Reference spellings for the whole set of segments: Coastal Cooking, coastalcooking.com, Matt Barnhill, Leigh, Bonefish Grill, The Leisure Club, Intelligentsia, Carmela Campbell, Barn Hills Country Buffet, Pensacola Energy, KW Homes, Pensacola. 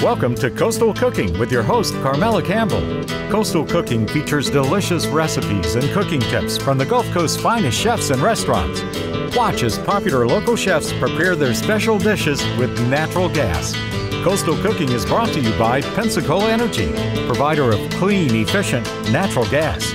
Welcome to Coastal Cooking with your host, Carmela Campbell. Coastal Cooking features delicious recipes and cooking tips from the Gulf Coast's finest chefs and restaurants. Watch as popular local chefs prepare their special dishes with natural gas. Coastal Cooking is brought to you by Pensacola Energy, provider of clean, efficient natural gas.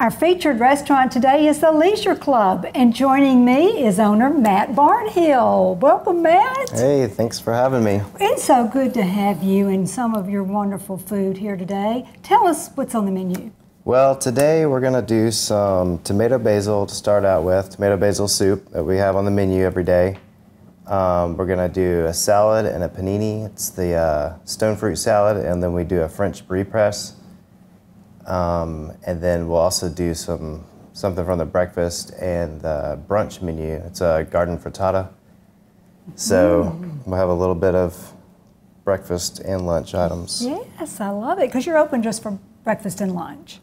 Our featured restaurant today is The Leisure Club, and joining me is owner Matt Barnhill. Welcome, Matt. Hey, thanks for having me. It's so good to have you and some of your wonderful food here today. Tell us what's on the menu. Well, today we're going to do some tomato basil to start out with, tomato basil soup that we have on the menu every day. We're going to do a salad and a panini. It's the stone fruit salad, and then we do a French brie press. And then we'll also do something from the breakfast and the brunch menu. It's a garden frittata. So we'll have a little bit of breakfast and lunch items. Yes, I love it, because you're open just for breakfast and lunch.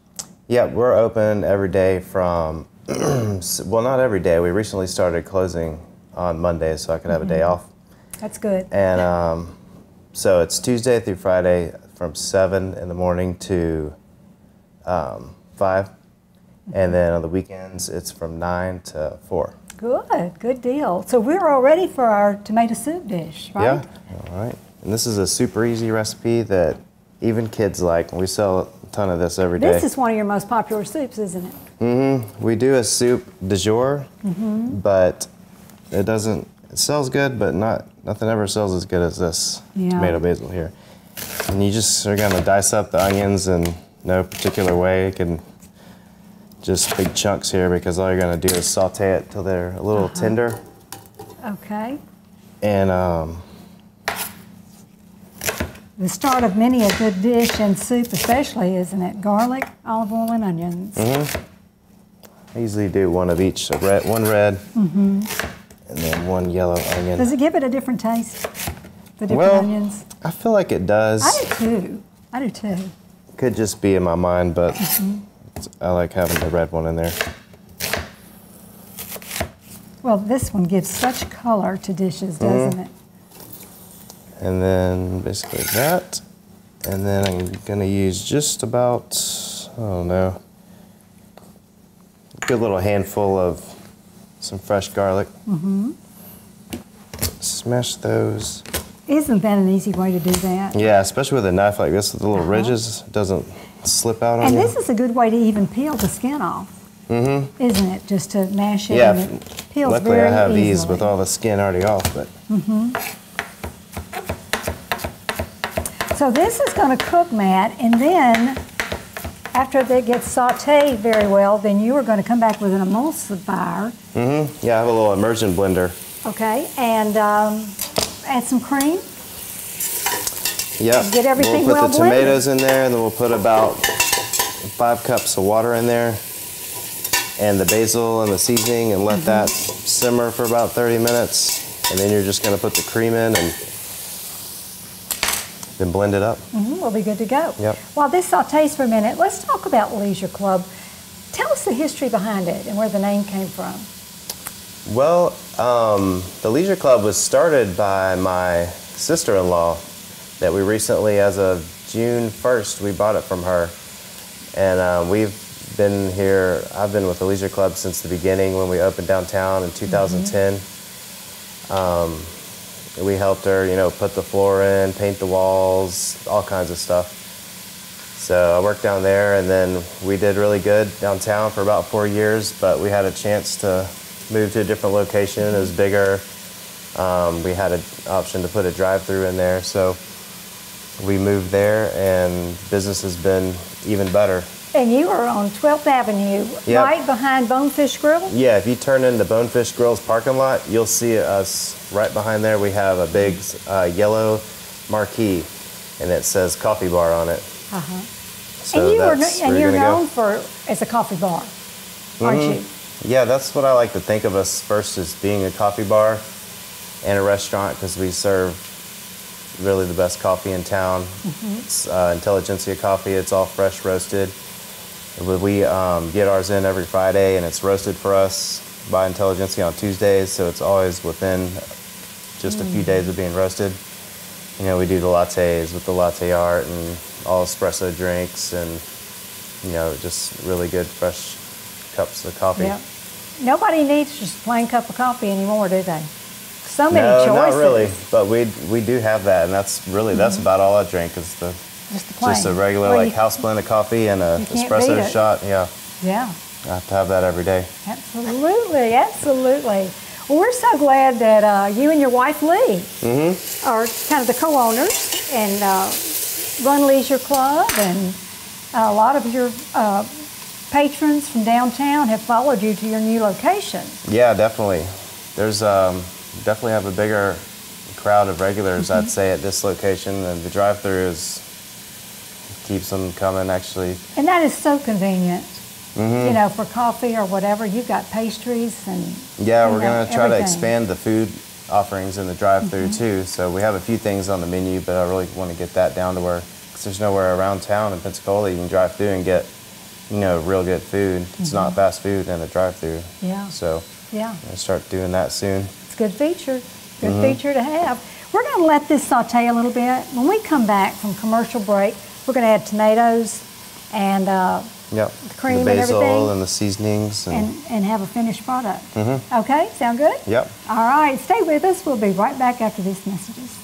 Yeah, we're open every day from, well, not every day. We recently started closing on Monday, so I could have a day off. That's good. And so it's Tuesday through Friday from 7 in the morning to 5, and then on the weekends it's from 9 to 4. Good, good deal. So we're all ready for our tomato soup dish, right? Yeah, all right. And this is a super easy recipe that even kids like. We sell a ton of this every day. This is one of your most popular soups, isn't it? Mm-hmm. We do a soup du jour, but it doesn't, it sells good, but nothing ever sells as good as this tomato basil here. And you just are going to dice up the onions and no particular way. You can just big chunks here, because all you're going to do is saute it till they're a little tender. Okay. And the start of many a good dish and soup especially, isn't it? Garlic, olive oil, and onions. I usually do one of each, so one red and then one yellow onion. Does it give it a different taste, the different onions? I feel like it does. I do too. I do too. Could just be in my mind, but I like having the red one in there. Well, this one gives such color to dishes, doesn't it? And then basically that. And then I'm going to use just about, I don't know, a good little handful of some fresh garlic. Smash those. Isn't that an easy way to do that? Yeah, especially with a knife like this with the little ridges, it doesn't slip out on you. And this is a good way to even peel the skin off, isn't it? Just to mash it and it peels very easily. Luckily I have these with all the skin already off. But. So this is going to cook, Matt, and then after it gets sauteed very well, then you are going to come back with an emulsifier. Yeah, I have a little immersion blender. Okay, and add some cream. Yeah. Get everything well blended. We'll put the tomatoes in there, and then we'll put about 5 cups of water in there, and the basil and the seasoning, and let that simmer for about 30 minutes, and then you're just going to put the cream in and then blend it up. We'll be good to go. Yep. While this sautés for a minute, let's talk about Leisure Club. Tell us the history behind it and where the name came from. Well, the Leisure Club was started by my sister-in-law that we recently, as of June 1st, we bought it from her. And we've been here, I've been with the Leisure Club since the beginning when we opened downtown in 2010. We helped her, you know, put the floor in, paint the walls, all kinds of stuff. So I worked down there, and then we did really good downtown for about 4 years, but we had a chance to moved to a different location. It was bigger. We had an option to put a drive-through in there, so we moved there, and business has been even better. And you are on 12th Avenue, right behind Bonefish Grill? Yeah, if you turn into Bonefish Grill's parking lot, you'll see us right behind there. We have a big yellow marquee, and it says coffee bar on it. So you're known for as a coffee bar, aren't you? Yeah, that's what I like to think of us first, as being a coffee bar and a restaurant, because we serve really the best coffee in town. It's Intelligentsia coffee. It's all fresh roasted. We get ours in every Friday, and it's roasted for us by Intelligentsia on Tuesdays, so it's always within just a few days of being roasted. You know, we do the lattes with the latte art and all espresso drinks and, you know, just really good fresh cups of coffee. Yeah. Nobody needs just a plain cup of coffee anymore, do they? So many choices. Not really, but we do have that, and that's really, that's about all I drink is the just a regular like house blend of coffee and a espresso shot. Yeah. Yeah. I have to have that every day. Absolutely, absolutely. Well, we're so glad that you and your wife, Leigh, are kind of the co-owners and run Leisure Club, and a lot of your patrons from downtown have followed you to your new location. Yeah, definitely. There's definitely have a bigger crowd of regulars, I'd say, at this location, and the drive-thru is keeps them coming, actually. And that is so convenient. You know, for coffee or whatever, you've got pastries and we're going to try to expand the food offerings in the drive-thru too. So we have a few things on the menu, but I really want to get that down to where, because there's nowhere around town in Pensacola you can drive through and get, you know, real good food. It's not fast food in a drive-thru. Yeah. So I'm going to start doing that soon. It's a good feature. Good feature to have. We're going to let this saute a little bit. When we come back from commercial break, we're going to add tomatoes and the cream, the basil and everything, and the seasonings, and have a finished product. Okay, sound good? Yep. All right, stay with us. We'll be right back after these messages.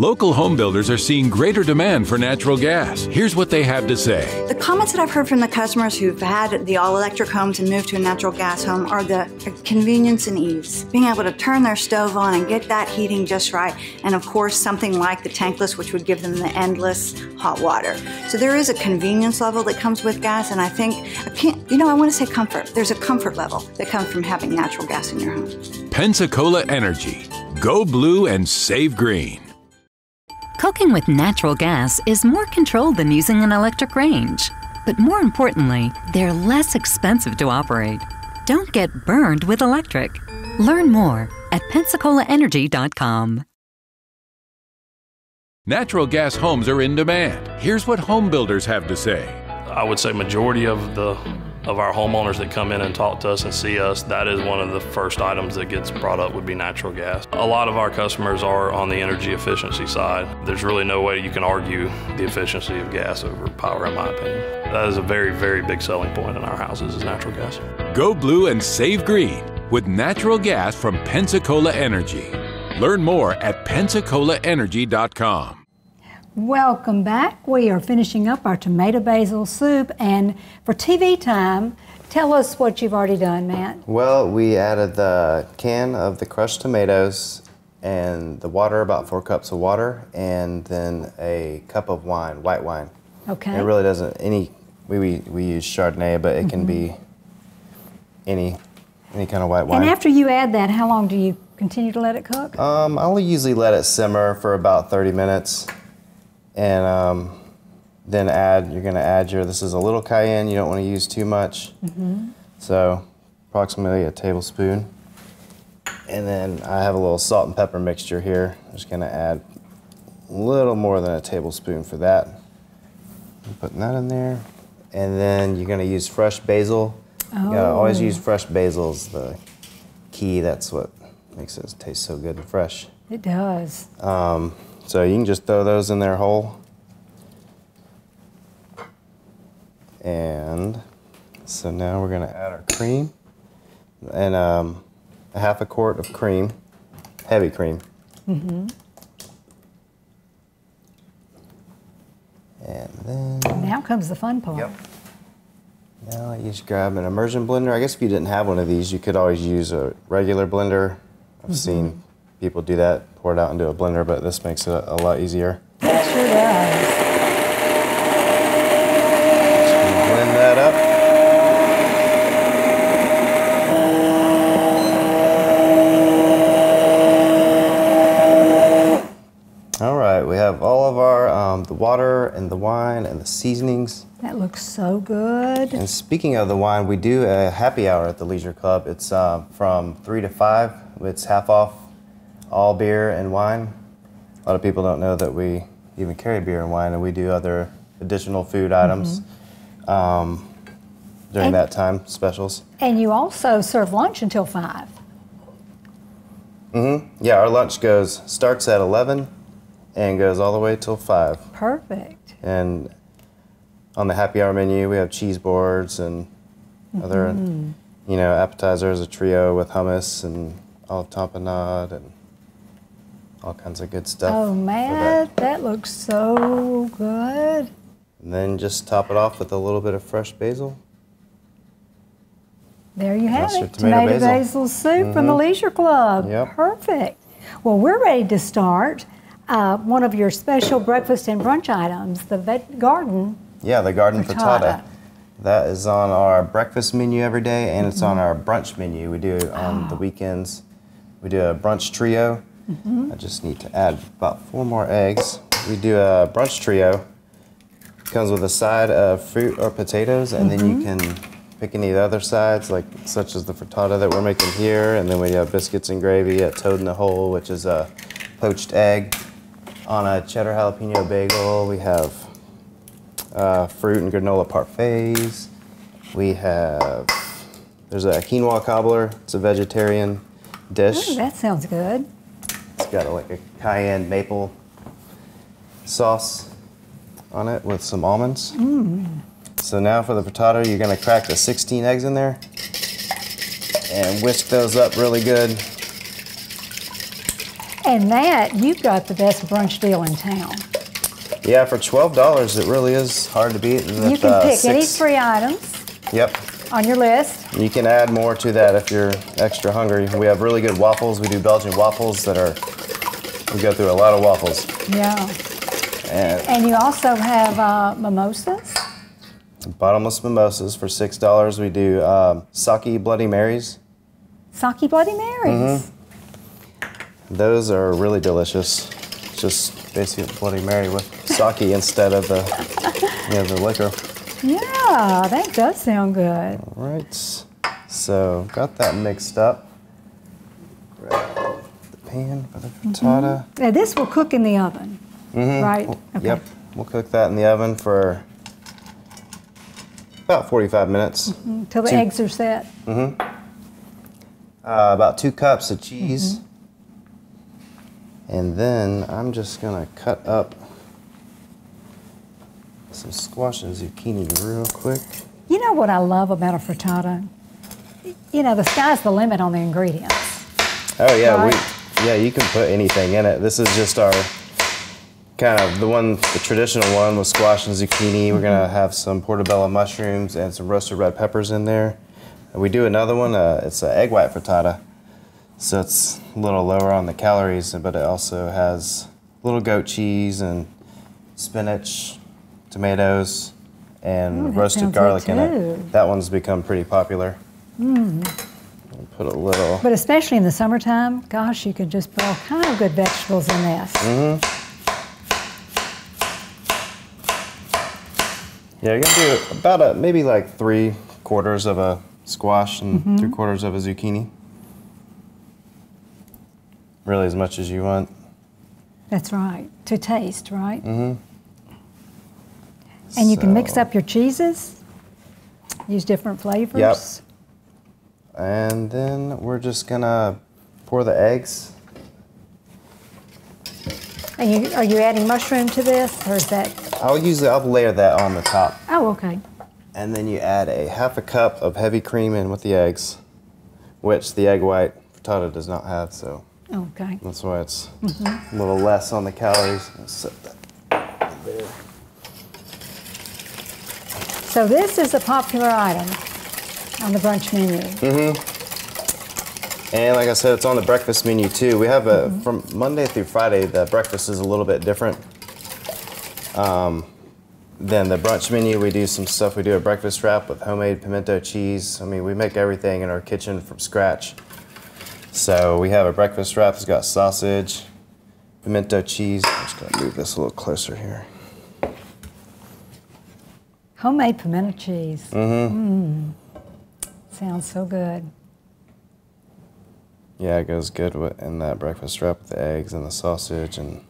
Local home builders are seeing greater demand for natural gas. Here's what they have to say. The comments that I've heard from the customers who've had the all-electric homes and moved to a natural gas home are the convenience and ease. Being able to turn their stove on and get that heating just right, and of course something like the tankless, which would give them the endless hot water. So there is a convenience level that comes with gas, and I think, I want to say comfort. There's a comfort level that comes from having natural gas in your home. Pensacola Energy. Go blue and save green. Cooking with natural gas is more controlled than using an electric range. But more importantly, they're less expensive to operate. Don't get burned with electric. Learn more at PensacolaEnergy.com. Natural gas homes are in demand. Here's what home builders have to say. I would say majority of our homeowners that come in and talk to us and see us, that is one of the first items that gets brought up would be natural gas. A lot of our customers are on the energy efficiency side. There's really no way you can argue the efficiency of gas over power, in my opinion. That is a very, very big selling point in our houses is natural gas. Go blue and save green with natural gas from Pensacola Energy. Learn more at PensacolaEnergy.com. Welcome back. We are finishing up our tomato basil soup, and for TV time, tell us what you've already done, Matt. Well, we added the can of the crushed tomatoes and the water, about 4 cups of water, and then a cup of wine, white wine. Okay. And it really doesn't, we use Chardonnay, but it can be any kind of white wine. And after you add that, how long do you continue to let it cook? I only usually let it simmer for about 30 minutes. And then you're gonna add this is a little cayenne, you don't wanna use too much. So approximately a tablespoon. And then I have a little salt and pepper mixture here. I'm just gonna add a little more than a tablespoon for that. I'm putting that in there. And then you're gonna use fresh basil. Oh. You gotta always use fresh basil is the key. That's what makes it taste so good and fresh. It does. So you can just throw those in there whole. And so now we're gonna add our cream and a half a quart of cream, heavy cream. And then. Now comes the fun part. Yep. Now you just grab an immersion blender. I guess if you didn't have one of these, you could always use a regular blender. I've seen people do that, pour it out into a blender, but this makes it a lot easier. It sure does. Just gonna blend that up. All right, we have all of our, the water and the wine and the seasonings. That looks so good. And speaking of the wine, we do a happy hour at the Leisure Club. It's from 3 to 5, it's half off all beer and wine. A lot of people don't know that we even carry beer and wine, and we do other additional food items during that time, specials. And you also serve lunch until 5. Mm-hmm. Yeah, our lunch starts at 11 and goes all the way till 5. Perfect. And on the happy hour menu, we have cheese boards and other, you know, appetizers, a trio with hummus and olive tapenade and all kinds of good stuff. Oh, Matt, that looks so good. And then just top it off with a little bit of fresh basil. There you have it. Tomato basil soup from the Leisure Club. Yep. Perfect. Well, we're ready to start one of your special breakfast and brunch items, the garden. Yeah, the garden frittata. That is on our breakfast menu every day, and it's on our brunch menu. We do it on the weekends. We do a brunch trio. I just need to add about 4 more eggs. We do a brunch trio. It comes with a side of fruit or potatoes, and then you can pick any of the other sides, like such as the frittata that we're making here, and then we have biscuits and gravy at Toad in the Hole, which is a poached egg on a cheddar jalapeno bagel. We have fruit and granola parfaits. We have, there's a quinoa cobbler. It's a vegetarian dish. Ooh, that sounds good. It's got a cayenne maple sauce on it with some almonds. So now for the frittata, you're gonna crack the 16 eggs in there and whisk those up really good. And Matt, you've got the best brunch deal in town. Yeah, for $12, it really is hard to beat. You can pick any 3 items on your list. You can add more to that if you're extra hungry. We have really good waffles. We do Belgian waffles that are, we go through a lot of waffles. Yeah. And you also have mimosas. Bottomless mimosas for $6. We do sake Bloody Marys. Sake Bloody Marys. Those are really delicious. It's just basically Bloody Mary with sake instead of the, you know, the liquor. Yeah, that does sound good. All right, so got that mixed up. Grab the pan for the frittata. Now this will cook in the oven, right? Okay. Yep, we'll cook that in the oven for about 45 minutes. Till the eggs are set. About 2 cups of cheese. And then I'm just gonna cut up some squash and zucchini real quick. You know what I love about a frittata? You know, the sky's the limit on the ingredients. Oh yeah, yeah, you can put anything in it. This is just our kind of the traditional one with squash and zucchini. We're gonna have some portobello mushrooms and some roasted red peppers in there. And we do another one, it's an egg white frittata. So it's a little lower on the calories, but it also has a little goat cheese and spinach, tomatoes, and roasted garlic in it. That one's become pretty popular. Put a little. But especially in the summertime, gosh, you could just put all kind of good vegetables in this. Yeah, you're gonna do about maybe like 3/4 of a squash and 3/4 of a zucchini. Really as much as you want. That's right, to taste, right? And you can mix up your cheeses, use different flavors. And then we're just gonna pour the eggs. And are you adding mushroom to this, or is that? I'll layer that on the top. Oh, okay. And then you add a half a cup of heavy cream in with the eggs, which the egg white frittata does not have, so. Okay. That's why it's a little less on the calories. Let's set that there. So this is a popular item on the brunch menu. And like I said, it's on the breakfast menu too. We have a, from Monday through Friday, the breakfast is a little bit different than the brunch menu. We do some stuff. We do a breakfast wrap with homemade pimento cheese. I mean, we make everything in our kitchen from scratch. So we have a breakfast wrap. It's got sausage, pimento cheese. I'm just gonna move this a little closer here. Homemade pimento cheese. Sounds so good. Yeah, it goes good in that breakfast wrap with the eggs and the sausage and...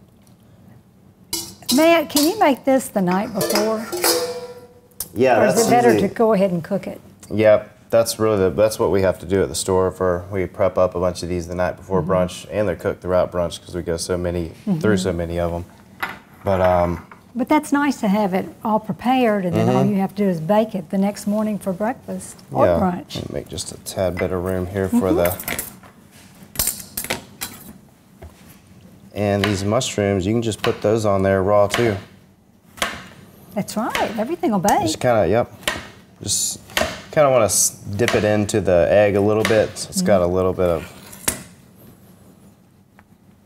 Matt, can you make this the night before? Yeah, that's easy. Or is it better to go ahead and cook it? Yep, That's really that's what we have to do at the store. We prep up a bunch of these the night before brunch, and they're cooked throughout brunch because we go so many through so many of them. But that's nice to have it all prepared, and then all you have to do is bake it the next morning for breakfast or brunch. Let me make just a tad bit of room here for the. And these mushrooms, you can just put those on there raw too. That's right. Everything will bake. Just kind of, just kind of want to dip it into the egg a little bit. So it's got a little bit of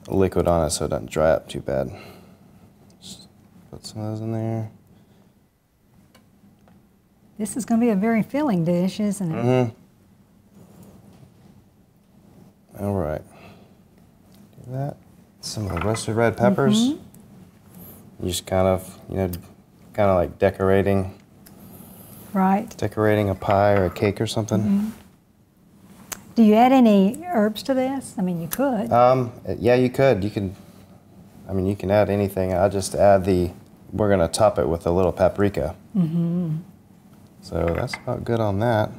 liquid on it, so it doesn't dry up too bad. Just put some of those in there. This is going to be a very filling dish, isn't it? All right. Do that. Some of the roasted red peppers. Just kind of, like decorating. Right. Decorating a pie or a cake or something. Do you add any herbs to this? I mean, you could. Yeah, you could. You can. I mean, you can add anything. I just add the. We're gonna top it with a little paprika. So that's about good on that.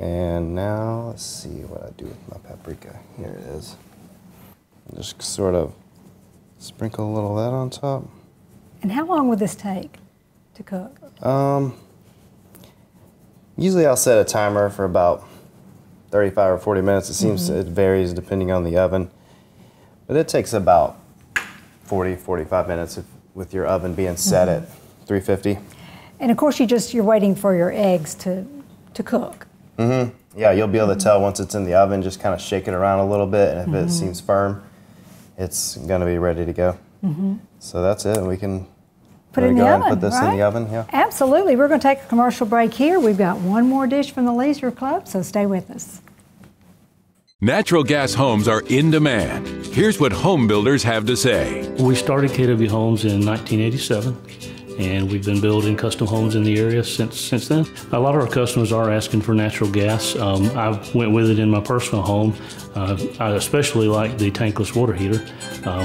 And now let's see what I do with my paprika. Here it is. Just sort of sprinkle a little of that on top. And how long would this take to cook? Usually I'll set a timer for about 35 or 40 minutes. It seems it varies depending on the oven. But it takes about 40, 45 minutes with your oven being set at 350. And of course you're waiting for your eggs to cook. Yeah, you'll be able to tell once it's in the oven, just kind of shake it around a little bit, and if it seems firm, it's going to be ready to go. So that's it. We can put it in the oven, put this in the oven. Yeah. Absolutely. We're going to take a commercial break here. We've got one more dish from the Leisure Club, so stay with us. Natural gas homes are in demand. Here's what home builders have to say. We started KW Homes in 1987. And we've been building custom homes in the area since then. A lot of our customers are asking for natural gas. I went with it in my personal home. I especially like the tankless water heater.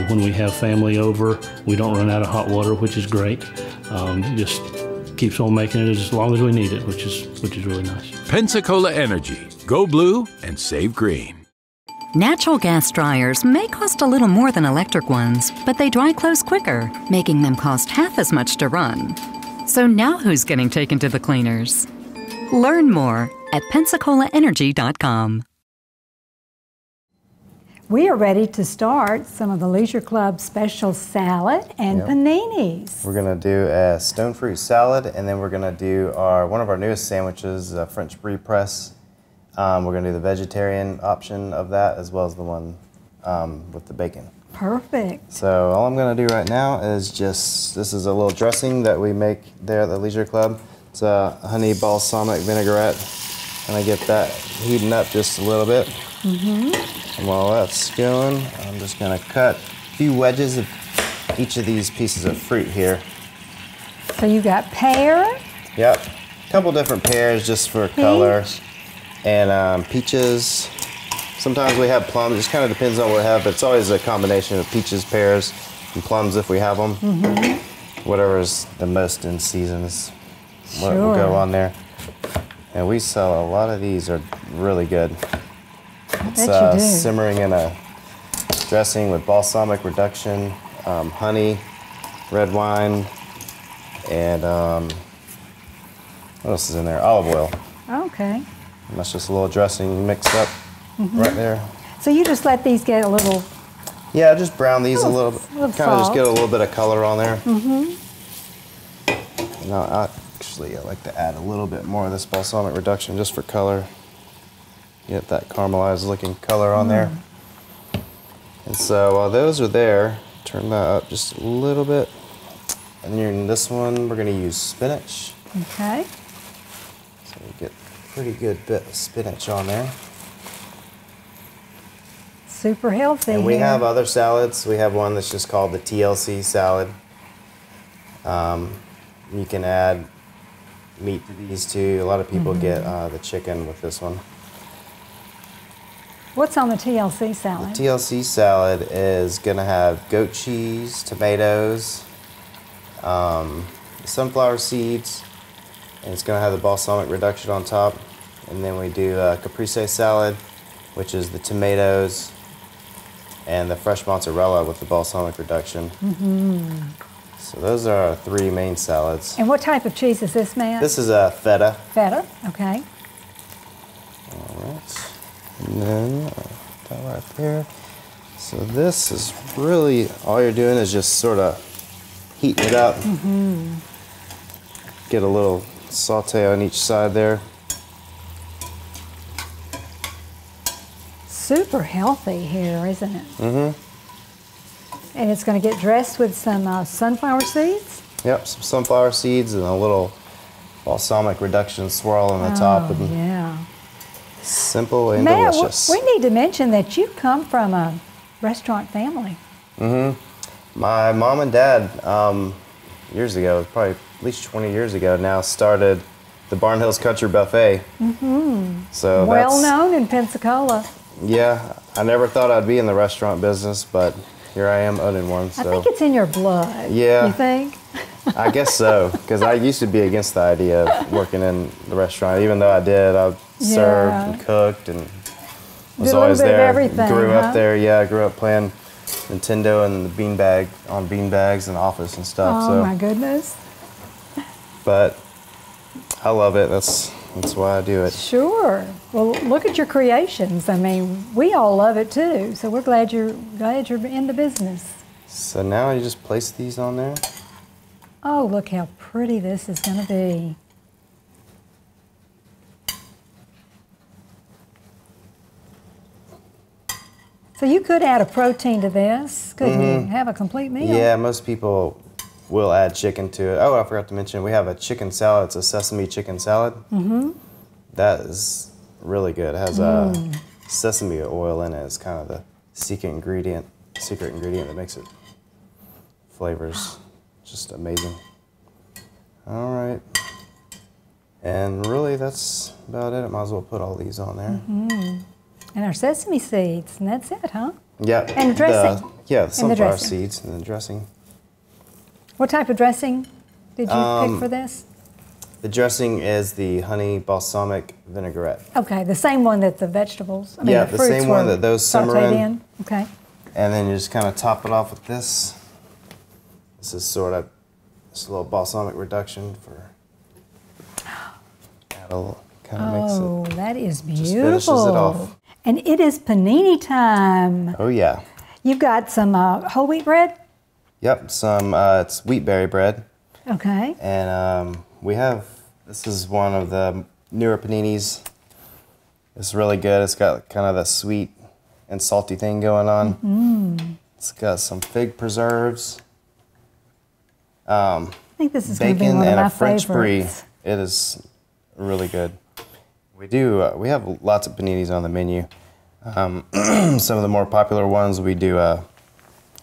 When we have family over, we don't run out of hot water, which is great. It just keeps on making it as long as we need it, which is really nice. Pensacola Energy. Go blue and save green. Natural gas dryers may cost a little more than electric ones, but they dry clothes quicker, making them cost half as much to run. So now who's getting taken to the cleaners? Learn more at PensacolaEnergy.com. We are ready to start some of the Leisure Club special salad and paninis. We're going to do a stone fruit salad, and then we're going to do one of our newest sandwiches, a French Brie press. We're going to do the vegetarian option of that, as well as the one with the bacon. Perfect. So all I'm going to do right now is this is a little dressing that we make there at the Leisure Club. It's a honey balsamic vinaigrette. And I get that heating up just a little bit. And while that's going, I'm just going to cut a few wedges of each of these pieces of fruit here. So you got pear? Yep. A couple different pears just for color. And peaches. Sometimes we have plums. It just kind of depends on what we have, but it's always a combination of peaches, pears, and plums if we have them. Whatever is the most in season is what will go on there. And we sell a lot of these are really good. It's simmering in a dressing with balsamic reduction, honey, red wine, and what else is in there? Olive oil. Okay. And that's just a little dressing mixed up right there. So you just let these get a little... Yeah, just brown these a little bit. Kind of just get a little bit of color on there. Now, actually, I like to add a little bit more of this balsamic reduction just for color. Get that caramelized looking color on there. And so while those are there, turn that up just a little bit. And in this one, we're going to use spinach. Okay. So we get... pretty good bit of spinach on there. Super healthy. And we have other salads. We have one that's just called the TLC salad. You can add meat to these too. A lot of people get the chicken with this one. What's on the TLC salad? The TLC salad is going to have goat cheese, tomatoes, sunflower seeds, and it's going to have the balsamic reduction on top. And then we do caprese salad, which is the tomatoes and the fresh mozzarella with the balsamic reduction. Mm-hmm. So those are our three main salads. And what type of cheese is this, Matt? This is a feta. Feta, okay. All right. And then that right there. So this is really, all you're doing is just sort of heating it up. Mm-hmm. Get a little saute on each side there. Super healthy here, isn't it? Mm-hmm. And it's going to get dressed with some sunflower seeds? Yep, some sunflower seeds and a little balsamic reduction swirl on the top. And yeah. Simple and Matt, delicious. We need to mention that you come from a restaurant family. Mm-hmm. My mom and dad, years ago, probably at least 20 years ago now, started the Barn Hills Country Buffet. Mm-hmm. So well known in Pensacola. Yeah, I never thought I'd be in the restaurant business, but here I am owning one. So. I think it's in your blood. Yeah. You think? I guess so, because I used to be against the idea of working in the restaurant, even though I did. I served and cooked and was always there. Grew up there, yeah. I grew up playing Nintendo and the beanbag on beanbags in the office and stuff. Oh, so. My goodness. But I love it. That's why I do it. Sure. Well, look at your creations. I mean, we all love it too. So we're glad you're in the business. So now you just place these on there. Oh, look how pretty this is going to be. So you could add a protein to this, couldn't you? Have a complete meal. Yeah, most people will add chicken to it. Oh, I forgot to mention, we have a chicken salad. It's a sesame chicken salad. Mm-hmm. That is really good. It has sesame oil in it. It's kind of the secret ingredient that makes it flavors. Just amazing. All right. And really, that's about it. I might as well put all these on there. Mm-hmm. And our sesame seeds, and that's it, huh? Yeah. And the dressing. The sunflower seeds and the dressing. What type of dressing did you pick for this? The dressing is the honey balsamic vinaigrette. Okay, the same one that the vegetables, the fruits same one that those simmer in. Okay. And then you just kind of top it off with this. This is sort of just a little balsamic reduction for add a little, kind of makes it. Oh, that is beautiful. Just finishes it off. And it is panini time. Oh yeah. You've got some whole wheat bread? Yep, it's wheat berry bread. Okay. And this is one of the newer paninis. It's really good. It's got kind of the sweet and salty thing going on. Mm-hmm. It's got some fig preserves. I think this is going to be one of my favorites. Bacon and a French brie. It is really good. We have lots of paninis on the menu. Some of the more popular ones, we do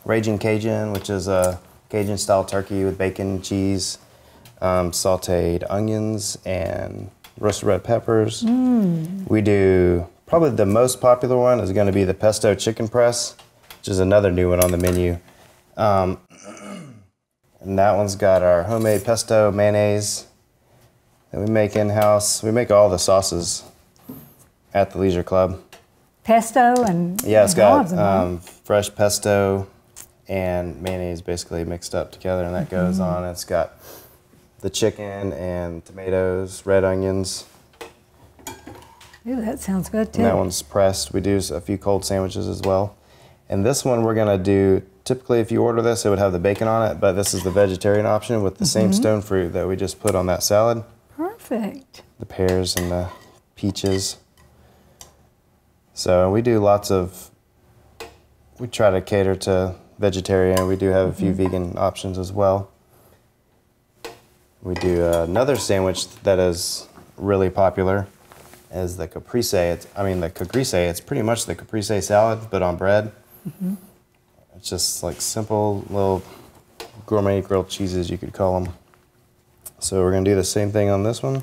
Raging Cajun, which is a Cajun-style turkey with bacon, cheese, sauteed onions, and roasted red peppers. Mm. We do, probably the most popular one is going to be the pesto chicken press, which is another new one on the menu. And that one's got our homemade pesto mayonnaise that we make in-house. We make all the sauces at the Leisure Club. Pesto and it's got fresh pesto and mayonnaise basically mixed up together, and that goes on. It's got the chicken and tomatoes, red onions. Ooh, that sounds good too. And that one's pressed. We do a few cold sandwiches as well. And this one we're gonna do, typically if you order this, it would have the bacon on it, but this is the vegetarian option with the same stone fruit that we just put on that salad. Perfect. The pears and the peaches. So we do we try to cater to vegetarian. We do have a few vegan options as well. We do another sandwich that is really popular is the caprese. It's pretty much the caprese salad, but on bread. Mm-hmm. It's just like simple little gourmet grilled cheeses, you could call them. So we're gonna do the same thing on this one.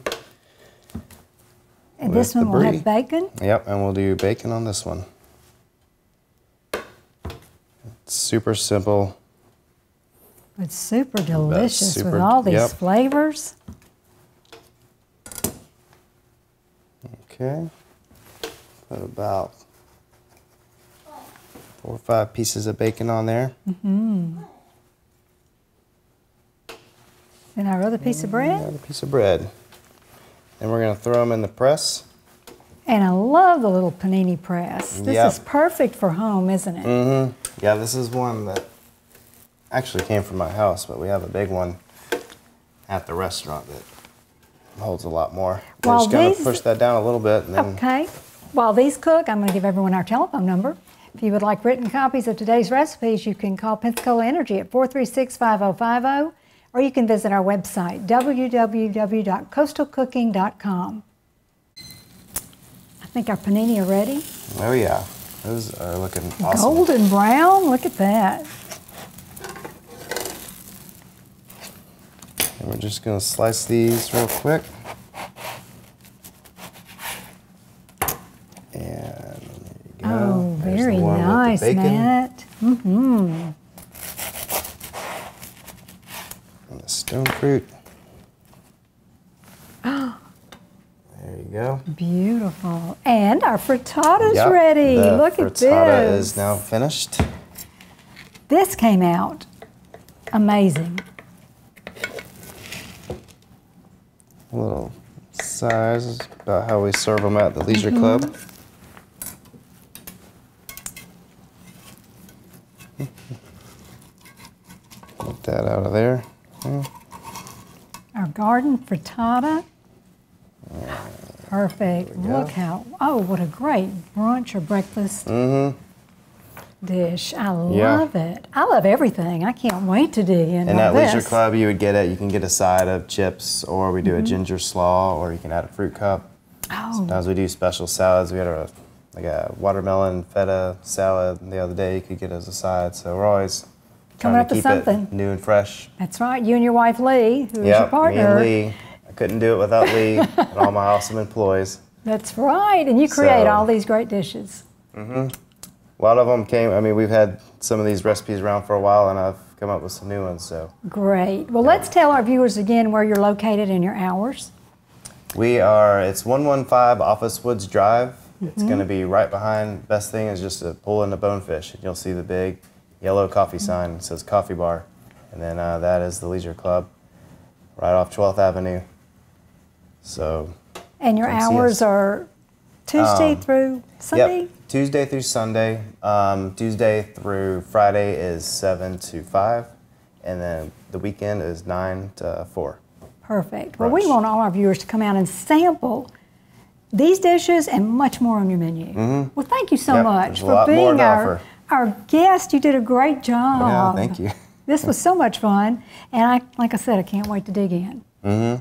And this one will have bacon? Yep, and we'll do bacon on this one. It's super simple. It's super delicious with all these flavors. Okay. Put about 4 or 5 pieces of bacon on there. Mm-hmm. And our other piece of bread. Another piece of bread. And we're going to throw them in the press. And I love the little panini press. This is perfect for home, isn't it? Mm-hmm. Yeah, this is one that actually came from my house, but we have a big one at the restaurant that holds a lot more. We're just going to push that down a little bit. And then okay. While these cook, I'm going to give everyone our telephone number. If you would like written copies of today's recipes, you can call Pensacola Energy at 436-5050, or you can visit our website, www.coastalcooking.com. I think our panini are ready. Oh yeah, those are looking awesome. Golden brown, look at that. And we're just gonna slice these real quick. And there you go. Oh, there's very nice, Matt. Mm-hmm. And the stone fruit. There you go. Beautiful. And our frittata's ready. Look at this. The frittata is now finished. This came out amazing. A little size, about how we serve them at the Leisure Club. Get that out of there. Our garden frittata. Perfect. Look how, oh, what a great brunch or breakfast dish. I love it. I love everything. I can't wait to dig into this. And at Leisure Club, you would get it. You can get a side of chips, or we do a ginger slaw, or you can add a fruit cup. Oh. Sometimes we do special salads. We had a, like a watermelon feta salad the other day. You could get as a side. So we're always coming up to something new and fresh. That's right. You and your wife, Leigh, who's your partner. Me and Leigh. Couldn't do it without Leigh and all my awesome employees. That's right, and you create all these great dishes. A lot of them came, I mean, we've had some of these recipes around for a while, and I've come up with some new ones, so. Great. Well, let's tell our viewers again where you're located and your hours. We are, it's 115 Office Woods Drive. It's going to be right behind, best thing is just to pull into Bonefish, and you'll see the big yellow coffee sign. It says coffee bar, and then that is the Leisure Club, right off 12th Avenue. So, and your hours are Tuesday through Sunday? Yep. Tuesday through Sunday. Tuesday through Friday is 7 to 5, and then the weekend is 9 to 4. Perfect. Brunch. Well, we want all our viewers to come out and sample these dishes and much more on your menu. Well, thank you so much for being our guest. You did a great job. Yeah, thank you. This was so much fun, and I, like I said, I can't wait to dig in.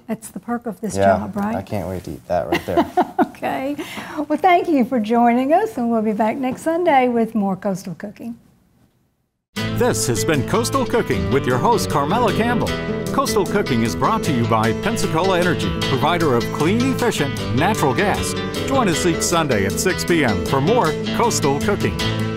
That's the perk of this job, right? I can't wait to eat that right there. Okay. Well, thank you for joining us, and we'll be back next Sunday with more Coastal Cooking. This has been Coastal Cooking with your host, Carmela Campbell. Coastal Cooking is brought to you by Pensacola Energy, provider of clean, efficient, natural gas. Join us each Sunday at 6 p.m. for more Coastal Cooking.